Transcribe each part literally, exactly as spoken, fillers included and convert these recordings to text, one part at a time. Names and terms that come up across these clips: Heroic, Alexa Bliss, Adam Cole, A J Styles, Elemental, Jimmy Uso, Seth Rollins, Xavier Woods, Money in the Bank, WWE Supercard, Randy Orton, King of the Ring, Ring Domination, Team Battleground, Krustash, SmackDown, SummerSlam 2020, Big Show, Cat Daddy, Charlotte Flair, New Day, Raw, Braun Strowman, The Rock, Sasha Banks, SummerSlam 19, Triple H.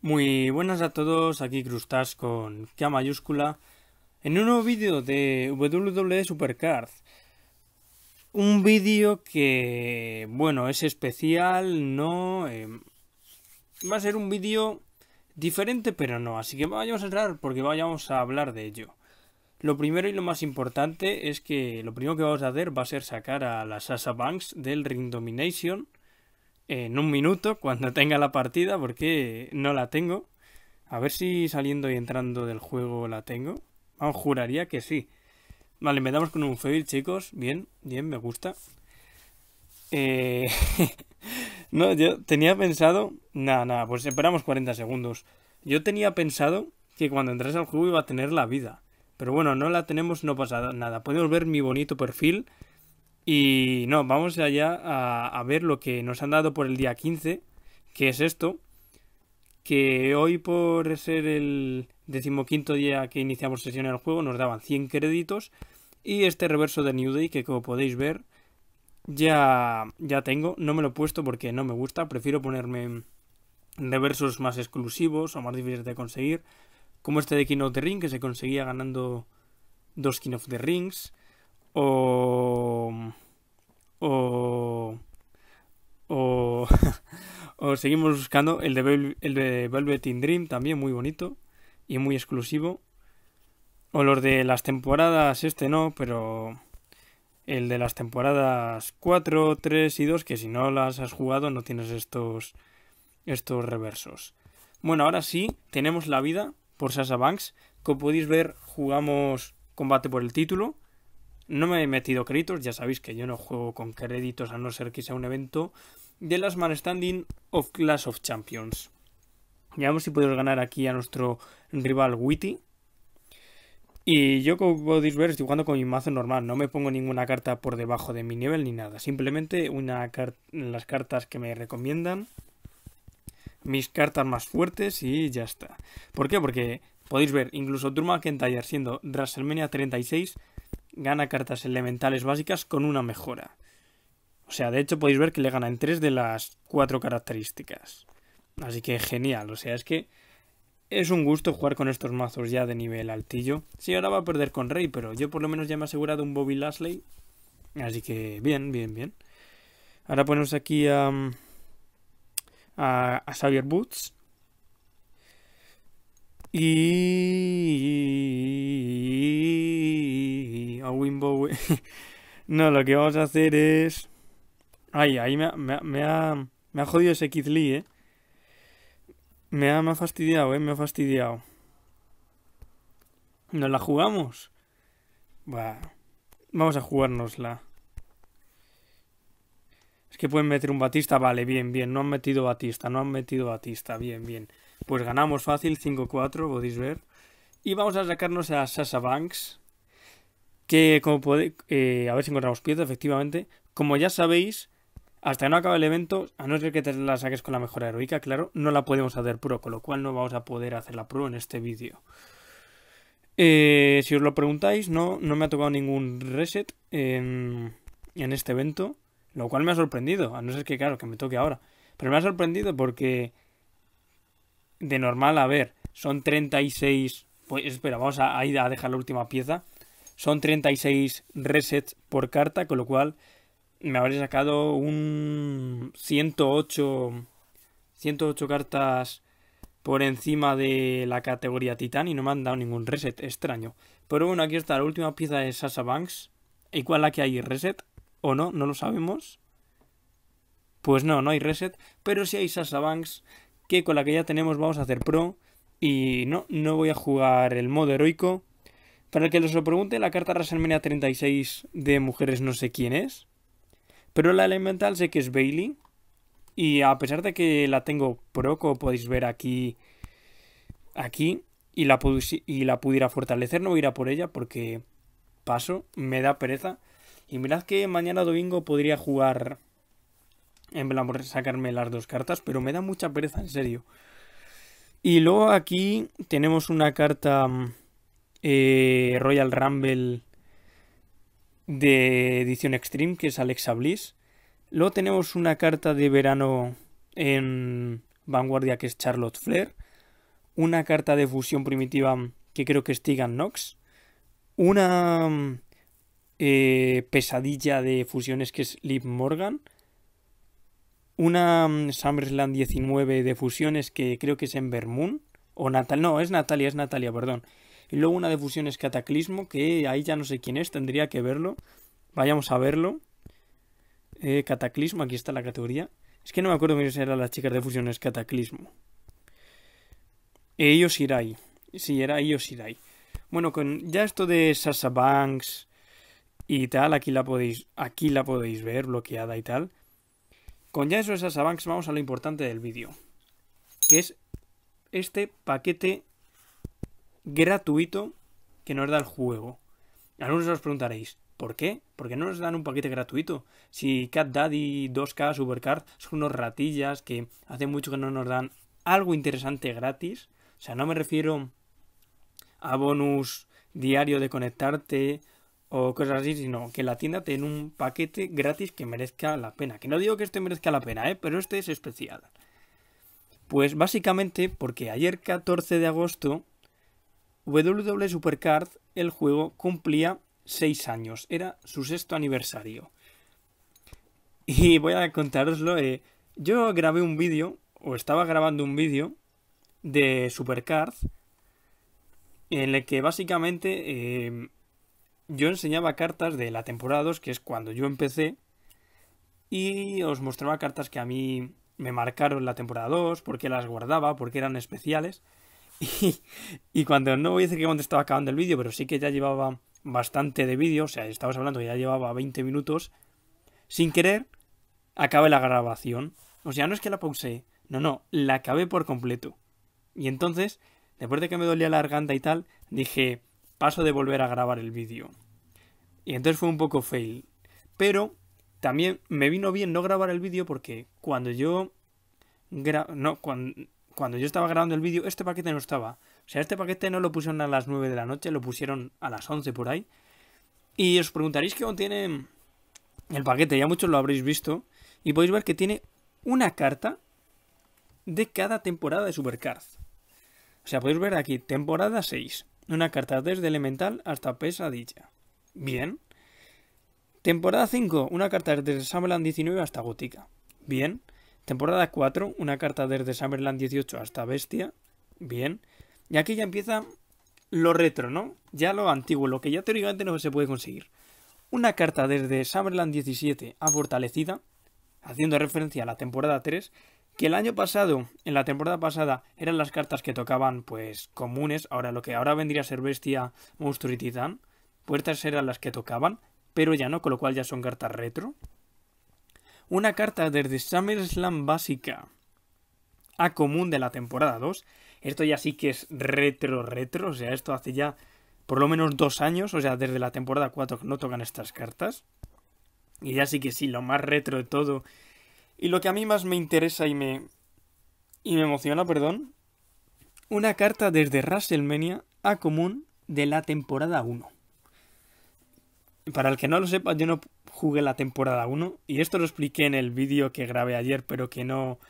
Muy buenas a todos, aquí Krustash con K mayúscula en un nuevo vídeo de doble u doble u E Supercard. Un vídeo que, bueno, es especial, no eh, va a ser un vídeo diferente, pero no, así que vayamos a entrar porque vayamos a hablar de ello. Lo primero y lo más importante es que lo primero que vamos a hacer va a ser sacar a la Sasha Banks del Ring Domination en un minuto, cuando tenga la partida, porque no la tengo. A ver si saliendo y entrando del juego la tengo. Vamos, juraría que sí. Vale, empezamos con un fail, chicos. Bien, bien, me gusta. Eh... no, yo tenía pensado... Nada, nada, pues esperamos cuarenta segundos. Yo tenía pensado que cuando entras al juego iba a tener la vida. Pero bueno, no la tenemos, no pasa nada. Podemos ver mi bonito perfil. Y no, vamos allá a, a ver lo que nos han dado por el día quince, que es esto, que hoy por ser el decimoquinto día que iniciamos sesión en el juego nos daban cien créditos y este reverso de New Day que, como podéis ver, ya, ya tengo. No me lo he puesto porque no me gusta, prefiero ponerme reversos más exclusivos o más difíciles de conseguir, como este de King of the Ring que se conseguía ganando dos King of the Rings. O, o, o, o seguimos buscando el de, el de Velvet in Dream, también muy bonito y muy exclusivo. O los de las temporadas, este no, pero el de las temporadas cuatro, tres y dos, que si no las has jugado no tienes estos, estos reversos. Bueno, ahora sí, tenemos la vida por Sasha Banks. Como podéis ver, jugamos combate por el título. No me he metido créditos, ya sabéis que yo no juego con créditos a no ser que sea un evento de Last Man Standing of Clash of Champions. Veamos si podemos ganar aquí a nuestro rival Witty. Y yo, como podéis ver, estoy jugando con mi mazo normal. No me pongo ninguna carta por debajo de mi nivel ni nada. Simplemente una car- las cartas que me recomiendan. Mis cartas más fuertes y ya está. ¿Por qué? Porque podéis ver, incluso Drew McEntire siendo WrestleMania treinta y seis... gana cartas elementales básicas con una mejora. O sea, de hecho podéis ver que le gana en tres de las cuatro características. Así que genial. O sea, es que es un gusto jugar con estos mazos ya de nivel altillo. Sí, ahora va a perder con Rey, pero yo por lo menos ya me he asegurado un Bobby Lashley. Así que bien, bien, bien. Ahora ponemos aquí a, a, a Xavier Woods. Y a Wimbo. No, lo que vamos a hacer es... Ay, ahí me ha, me ha, me ha, me ha jodido ese Keith Lee, eh. Me ha, me ha fastidiado, eh. Me ha fastidiado. ¿Nos la jugamos? Bah, vamos a jugárnosla. Es que pueden meter un Batista. Vale, bien, bien. No han metido Batista, no han metido Batista. Bien, bien. Pues ganamos fácil, cinco cuatro, podéis ver. Y vamos a sacarnos a Sasha Banks. Que como podéis... Eh, a ver si encontramos piezas, efectivamente. Como ya sabéis, hasta que no acabe el evento, a no ser que te la saques con la mejora heroica, claro, no la podemos hacer pro, con lo cual no vamos a poder hacer la pro en este vídeo. Eh, si os lo preguntáis, no, no me ha tocado ningún reset en, en este evento. Lo cual me ha sorprendido, a no ser que, claro, que me toque ahora. Pero me ha sorprendido porque... De normal, a ver, son treinta y seis... Pues espera, vamos a, a ir a dejar la última pieza. Son treinta y seis resets por carta, con lo cual me habré sacado un ciento ocho cartas por encima de la categoría Titán y no me han dado ningún reset, extraño. Pero bueno, aquí está la última pieza de Sasha Banks. Igual la que hay reset o no, no lo sabemos. Pues no, no hay reset, pero sí hay Sasha Banks... que con la que ya tenemos vamos a hacer pro. Y no, no voy a jugar el modo heroico. Para el que os lo pregunte, la carta WrestleMania treinta y seis de mujeres no sé quién es. Pero la elemental sé que es Bailey. Y a pesar de que la tengo pro, como podéis ver aquí, aquí y la, y la pudiera fortalecer, no voy a ir a por ella porque paso, me da pereza. Y mirad que mañana domingo podría jugar... En plan, por sacarme las dos cartas, pero me da mucha pereza, en serio. Y luego aquí tenemos una carta eh, Royal Rumble de edición Extreme, que es Alexa Bliss. Luego tenemos una carta de verano en Vanguardia, que es Charlotte Flair. una carta de fusión primitiva que creo que es Tegan Nox, una eh, pesadilla de fusiones que es Liv Morgan, una SummerSlam diecinueve de fusiones que creo que es Ember Moon, o Natal, no, es Natalia, es Natalia, perdón. Y luego una de fusiones Cataclismo, que ahí ya no sé quién es, tendría que verlo. Vayamos a verlo. Eh, Cataclismo, aquí está la categoría. Es que no me acuerdo bien si eran las chicas de fusiones Cataclismo. E Io Shirai. Sí, era Io Shirai. Bueno, con ya esto de Sasha Banks y tal, aquí la podéis, aquí la podéis ver bloqueada y tal. Con ya eso de Sasha Banks, vamos a lo importante del vídeo, que es este paquete gratuito que nos da el juego. Algunos os preguntaréis, ¿por qué? ¿Por qué no nos dan un paquete gratuito? Si Cat Daddy, dos K, Supercard son unos ratillas que hace mucho que no nos dan algo interesante gratis. O sea, no me refiero a bonus diario de conectarte o cosas así, sino que la tienda tiene un paquete gratis que merezca la pena. Que no digo que este merezca la pena, ¿eh? Pero este es especial. Pues básicamente porque ayer catorce de agosto W W E Supercard, el juego, cumplía seis años. Era su sexto aniversario. Y voy a contároslo. Eh, yo grabé un vídeo, o estaba grabando un vídeo, de Supercard, en el que básicamente... Eh, yo enseñaba cartas de la temporada dos, que es cuando yo empecé, y os mostraba cartas que a mí me marcaron la temporada dos, porque las guardaba, porque eran especiales. Y, y cuando, no voy a decir que cuando estaba acabando el vídeo, pero sí que ya llevaba bastante de vídeo, o sea, estábamos hablando que ya llevaba veinte minutos, sin querer, acabé la grabación. O sea, no es que la pausé, no, no, la acabé por completo. Y entonces, después de que me dolía la garganta y tal, dije... paso de volver a grabar el vídeo. Y entonces fue un poco fail. Pero también me vino bien no grabar el vídeo porque cuando yo... Gra no, cuando, cuando yo estaba grabando el vídeo, este paquete no estaba. O sea, este paquete no lo pusieron a las nueve de la noche, lo pusieron a las once por ahí. Y os preguntaréis qué contiene el paquete, ya muchos lo habréis visto. Y podéis ver que tiene una carta de cada temporada de Supercard. O sea, podéis ver aquí, temporada seis. Una carta desde Elemental hasta Pesadilla. Bien. Temporada cinco. Una carta desde Summerland diecinueve hasta Gótica. Bien. Temporada cuatro. Una carta desde Summerland dieciocho hasta Bestia. Bien. Y aquí ya empieza lo retro, ¿no? Ya lo antiguo, lo que ya teóricamente no se puede conseguir. Una carta desde Summerland diecisiete a Fortalecida, haciendo referencia a la temporada tres. Que el año pasado, en la temporada pasada, eran las cartas que tocaban, pues, comunes. Ahora, lo que ahora vendría a ser Bestia, Monstruo y Titán. Puertas eran las que tocaban, pero ya no, con lo cual ya son cartas retro. Una carta desde SummerSlam básica a común de la temporada dos. Esto ya sí que es retro, retro. O sea, esto hace ya por lo menos dos años. O sea, desde la temporada cuatro no tocan estas cartas. Y ya sí que sí, lo más retro de todo... Y lo que a mí más me interesa y me y me emociona, perdón, una carta desde WrestleMania a común de la temporada uno. Para el que no lo sepa, yo no jugué la temporada uno. Y esto lo expliqué en el vídeo que grabé ayer, pero que no...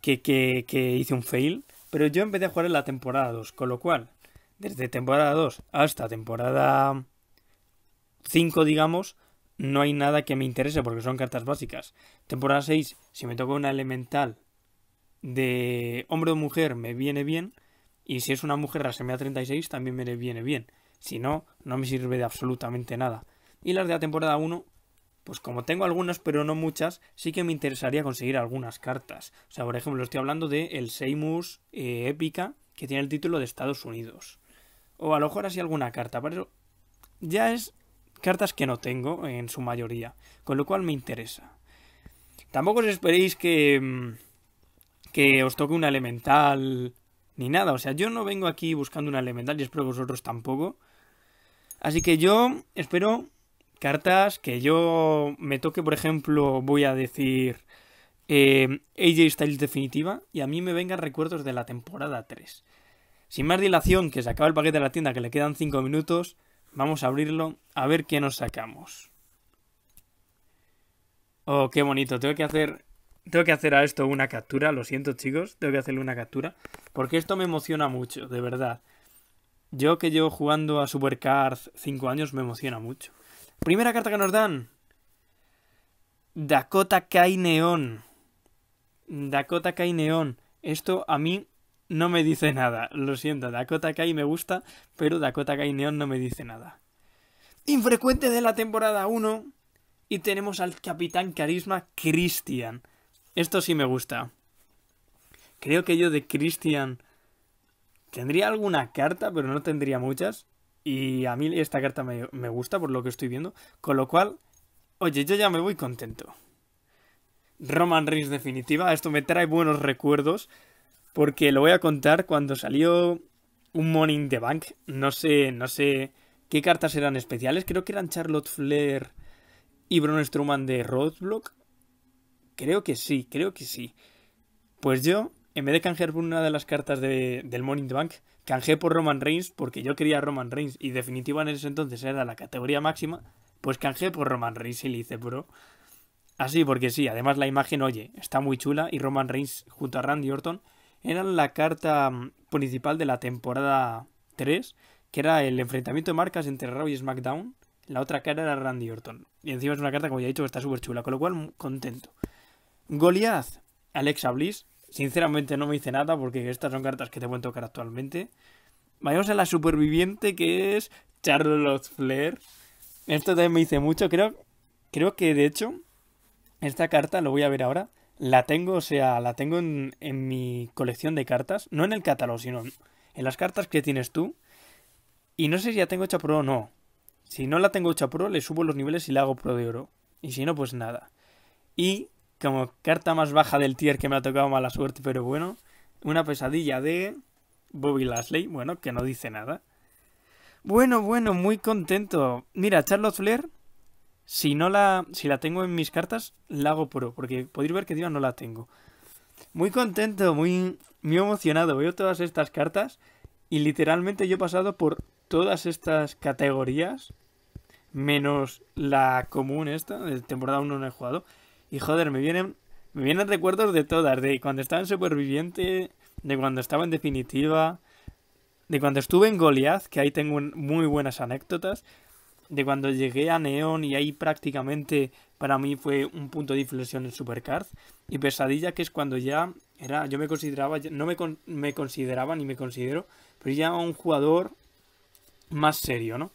Que, que, que hice un fail. Pero yo empecé a jugar en la temporada dos, con lo cual, desde temporada dos hasta temporada cinco, digamos... no hay nada que me interese porque son cartas básicas. Temporada seis, si me toca una elemental de hombre o mujer, me viene bien. Y si es una mujer, la semana treinta y seis también me viene bien. Si no, no me sirve de absolutamente nada. Y las de la temporada uno, pues como tengo algunas, pero no muchas, sí que me interesaría conseguir algunas cartas. O sea, por ejemplo, estoy hablando de el Seimus eh, épica, que tiene el título de Estados Unidos. O a lo mejor así alguna carta. Para eso ya es... cartas que no tengo en su mayoría, con lo cual me interesa. Tampoco os esperéis que, que os toque una elemental ni nada. O sea, yo no vengo aquí buscando una elemental y espero que vosotros tampoco. Así que yo espero cartas que yo me toque, por ejemplo, voy a decir eh, A J Styles definitiva y a mí me vengan recuerdos de la temporada tres. Sin más dilación, que se acaba el paquete de la tienda, que le quedan cinco minutos... Vamos a abrirlo, a ver qué nos sacamos. Oh, qué bonito. Tengo que hacer tengo que hacer a esto una captura. Lo siento, chicos. Tengo que hacerle una captura. porque esto me emociona mucho, de verdad. Yo que llevo jugando a Supercard cinco años, me emociona mucho. Primera carta que nos dan. Dakota Kai Neón. Dakota Kai Neón. Esto a mí no me dice nada. Lo siento, Dakota Kai me gusta, pero Dakota Kai Neón no me dice nada. Infrecuente de la temporada uno. Y tenemos al Capitán Carisma, Christian. Esto sí me gusta. Creo que yo de Christian tendría alguna carta, pero no tendría muchas. Y a mí esta carta me, me gusta, por lo que estoy viendo. Con lo cual, oye, yo ya me voy contento. Roman Reigns definitiva. Esto me trae buenos recuerdos, porque lo voy a contar cuando salió un Money in the Bank. No sé, no sé qué cartas eran especiales. Creo que eran Charlotte Flair y Braun Strowman de Roadblock. Creo que sí, creo que sí. Pues yo, en vez de canjear por una de las cartas de, del Money in the Bank, canjeé por Roman Reigns, porque yo quería Roman Reigns y definitiva en ese entonces era la categoría máxima. Pues canjeé por Roman Reigns y le hice bro. Así, porque sí. Además la imagen, oye, está muy chula. Y Roman Reigns junto a Randy Orton eran la carta principal de la temporada tres, que era el enfrentamiento de marcas entre Raw y SmackDown. La otra cara era Randy Orton. Y encima es una carta, como ya he dicho, que está súper chula. Con lo cual, contento. Goliath, Alexa Bliss. Sinceramente no me hice nada, porque estas son cartas que te pueden tocar actualmente. Vayamos a la superviviente, que es Charlotte Flair. Esto también me hice mucho. Creo, creo que, de hecho, esta carta, lo voy a ver ahora, la tengo, o sea, la tengo en, en mi colección de cartas. No en el catálogo, sino en las cartas que tienes tú. Y no sé si la tengo hecha pro o no. Si no la tengo hecha pro, le subo los niveles y la hago pro de oro. Y si no, pues nada. Y como carta más baja del tier, que me ha tocado mala suerte, pero bueno, una pesadilla de Bobby Lashley. Bueno, que no dice nada. Bueno, bueno, muy contento. Mira, Charlotte Flair, si no la, si la tengo en mis cartas, la hago pro, porque podéis ver que digo no la tengo. Muy contento, muy, muy emocionado. Veo todas estas cartas y literalmente yo he pasado por todas estas categorías, menos la común esta, de temporada uno no he jugado. Y joder, me vienen, me vienen recuerdos de todas, de cuando estaba en Superviviente, de cuando estaba en Definitiva, de cuando estuve en Goliath, que ahí tengo muy buenas anécdotas, de cuando llegué a Neón y ahí prácticamente para mí fue un punto de inflexión en Supercard, y Pesadilla, que es cuando ya era, yo me consideraba, no me, con, me consideraba ni me considero, pero ya un jugador más serio, ¿no?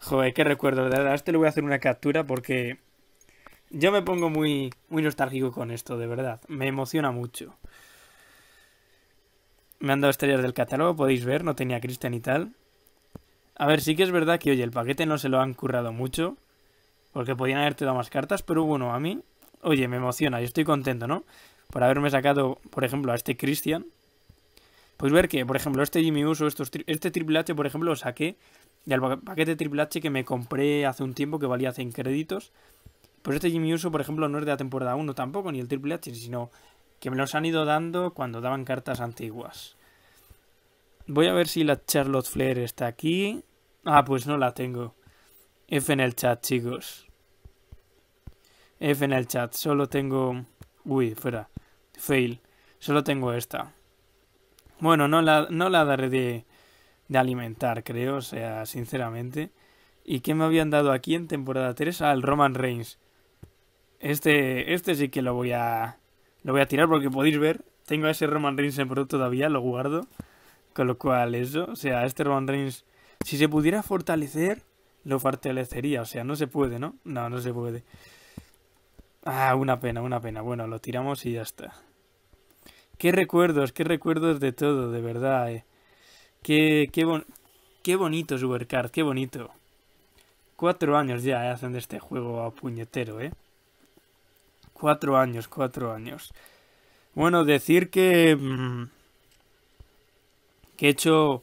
Joder, qué recuerdo, de verdad. A este le voy a hacer una captura porque yo me pongo muy, muy nostálgico con esto, de verdad. Me emociona mucho. Me han dado estrellas del catálogo, podéis ver, no tenía Christian y tal. A ver, sí que es verdad que, oye, el paquete no se lo han currado mucho, porque podían haberte dado más cartas, pero bueno, a mí, oye, me emociona. Yo estoy contento, ¿no? Por haberme sacado, por ejemplo, a este Christian. Pues ver que, por ejemplo, este Jimmy Uso, estos tri este Triple H, por ejemplo, lo saqué del paquete Triple H que me compré hace un tiempo, que valía cien créditos. Pues este Jimmy Uso, por ejemplo, no es de la temporada uno tampoco, ni el Triple H, sino que me los han ido dando cuando daban cartas antiguas. Voy a ver si la Charlotte Flair está aquí. Ah, pues no la tengo. F en el chat, chicos. F en el chat. Solo tengo... Uy, fuera. Fail. Solo tengo esta. Bueno, no la, no la daré de, de alimentar, creo, o sea, sinceramente. ¿Y qué me habían dado aquí en temporada tres? Ah, el Roman Reigns. Este, este sí que lo voy a lo voy a tirar, porque podéis ver, tengo a ese Roman Reigns en pro todavía, lo guardo. Con lo cual eso, o sea, este Roman Reigns, si se pudiera fortalecer, lo fortalecería, o sea, no se puede, ¿no? No, no se puede. Ah, una pena, una pena. Bueno, lo tiramos y ya está. Qué recuerdos, qué recuerdos de todo, de verdad. Eh. Qué, qué, bon qué bonito Supercard, qué bonito. Cuatro años ya eh, hacen de este juego a puñetero, ¿eh? Cuatro años, cuatro años. Bueno, decir que... Mmm, que he hecho...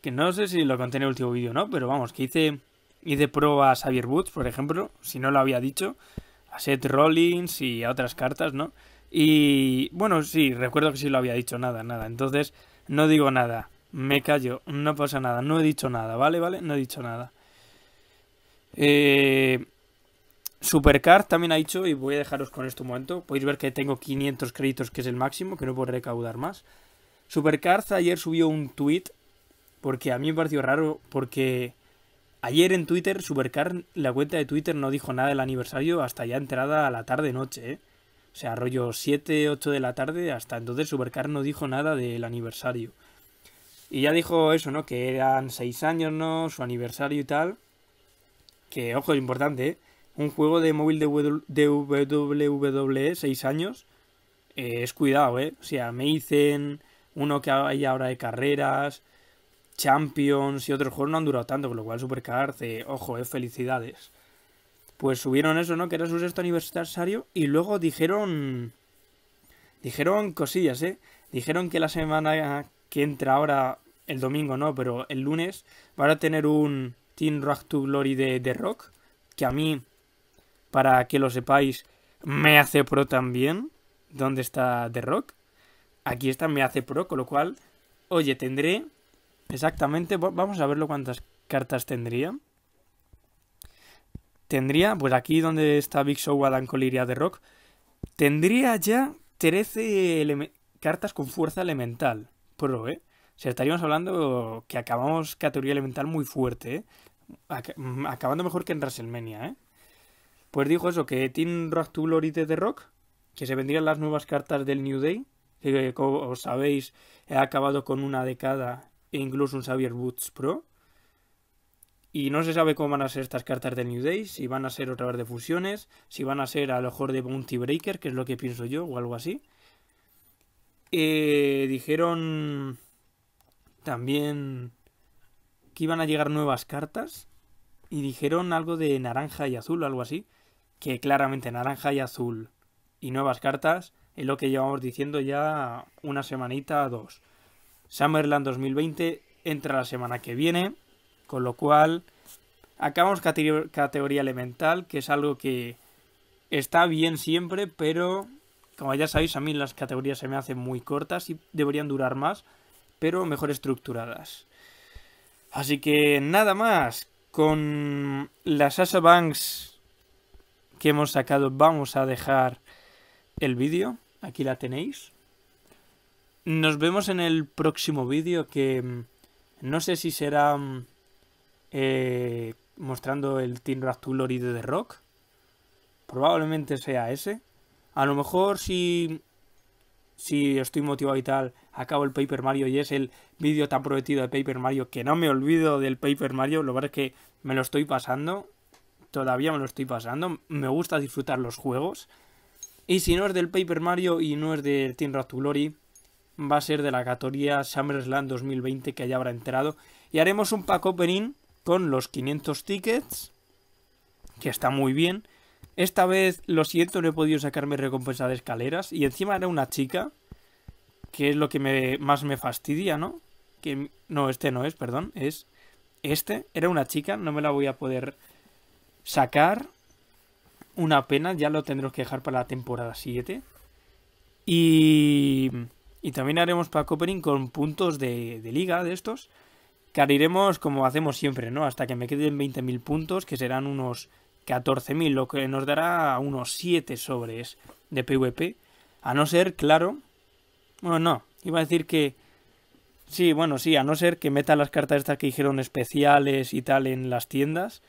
Que no sé si lo conté en el último vídeo, ¿no? Pero vamos, que hice, hice pro a Xavier Woods, por ejemplo, si no lo había dicho. A Seth Rollins y a otras cartas, ¿no? Y bueno, sí, recuerdo que sí lo había dicho, nada, nada. Entonces, no digo nada, me callo, no pasa nada, no he dicho nada, ¿vale? ¿Vale? No he dicho nada. Eh, Supercard también ha dicho, y voy a dejaros con esto un momento. Podéis ver que tengo quinientos créditos, que es el máximo, que no puedo recaudar más. Supercard ayer subió un tweet porque a mí me pareció raro, porque ayer en Twitter, Supercard, la cuenta de Twitter, no dijo nada del aniversario hasta ya entrada a la tarde-noche, ¿eh? O sea, rollo siete, ocho de la tarde, hasta entonces Supercard no dijo nada del aniversario. Y ya dijo eso, ¿no? Que eran seis años, ¿no? Su aniversario y tal. Que, ojo, es importante, ¿eh? Un juego de móvil de W W E, seis años, eh, es cuidado, ¿eh? O sea, me dicen uno que hay ahora de carreras, Champions y otros juegos no han durado tanto, con lo cual Supercard, eh, ojo, eh, felicidades. Pues subieron eso, ¿no? Que era su sexto aniversario y luego dijeron... Dijeron cosillas, ¿eh? Dijeron que la semana que entra ahora, el domingo no, pero el lunes, van a tener un Team Rock to Glory de The Rock, que a mí, para que lo sepáis, me hace pro también. ¿Dónde está The Rock? Aquí está, me hace pro, con lo cual, oye, tendré... Exactamente, vamos a verlo cuántas cartas tendría. Tendría, pues aquí donde está Big Show, Adam Cole y The Rock, tendría ya trece cartas con fuerza elemental. Pro, ¿eh? O sea, estaríamos hablando que acabamos categoría elemental muy fuerte, ¿eh? Ac acabando mejor que en WrestleMania, ¿eh? Pues dijo eso, que Team Rock to Glory de The Rock, que se vendrían las nuevas cartas del New Day, que como os sabéis, he acabado con una de cada... E incluso un Xavier Woods Pro. Y no se sabe cómo van a ser estas cartas del New Day, si van a ser otra vez de fusiones, si van a ser a lo mejor de Bounty Breaker, que es lo que pienso yo, o algo así. Eh, dijeron también que iban a llegar nuevas cartas y dijeron algo de naranja y azul, algo así, que claramente naranja y azul y nuevas cartas es lo que llevamos diciendo ya una semanita, dos. SummerSlam dos mil veinte entra la semana que viene, con lo cual acabamos categoría, categoría elemental, que es algo que está bien siempre, pero como ya sabéis, a mí las categorías se me hacen muy cortas y deberían durar más, pero mejor estructuradas. Así que nada más, con la Sasha Banks que hemos sacado vamos a dejar el vídeo, aquí la tenéis. Nos vemos en el próximo vídeo, que no sé si será eh, mostrando el Team Rock to Glory de The Rock. Probablemente sea ese. A lo mejor si, si estoy motivado y tal, acabo el Paper Mario y es el vídeo tan prometido de Paper Mario, que no me olvido del Paper Mario. Lo que pasa es que me lo estoy pasando. Todavía me lo estoy pasando. Me gusta disfrutar los juegos. Y si no es del Paper Mario y no es del Team Rock to Glory... va a ser de la categoría SummerSlam dos mil veinte, que ya habrá entrado. Y haremos un pack opening con los quinientos tickets. Que está muy bien. Esta vez, lo siento, no he podido sacarme recompensa de escaleras. Y encima era una chica. Que es lo que me, más me fastidia, ¿no? Que, no, este no es, perdón. Es este. Era una chica. No me la voy a poder sacar. Una pena. Ya lo tendremos que dejar para la temporada siete. Y... Y también haremos pack opening con puntos de, de liga de estos. Que haremos como hacemos siempre, ¿no? Hasta que me queden veinte mil puntos, que serán unos catorce mil, lo que nos dará unos siete sobres de PvP. A no ser, claro... Bueno, no. Iba a decir que... Sí, bueno, sí. A no ser que metan las cartas estas que dijeron especiales y tal en las tiendas.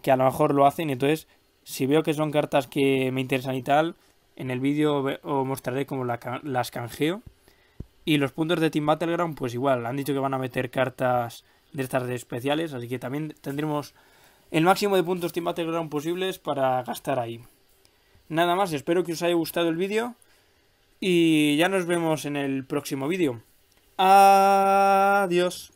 Que a lo mejor lo hacen. Entonces, si veo que son cartas que me interesan y tal... En el vídeo os mostraré cómo la, las canjeo. Y los puntos de Team Battleground, pues igual, han dicho que van a meter cartas de estas de especiales, así que también tendremos el máximo de puntos Team Battleground posibles para gastar ahí. Nada más, espero que os haya gustado el vídeo y ya nos vemos en el próximo vídeo. Adiós.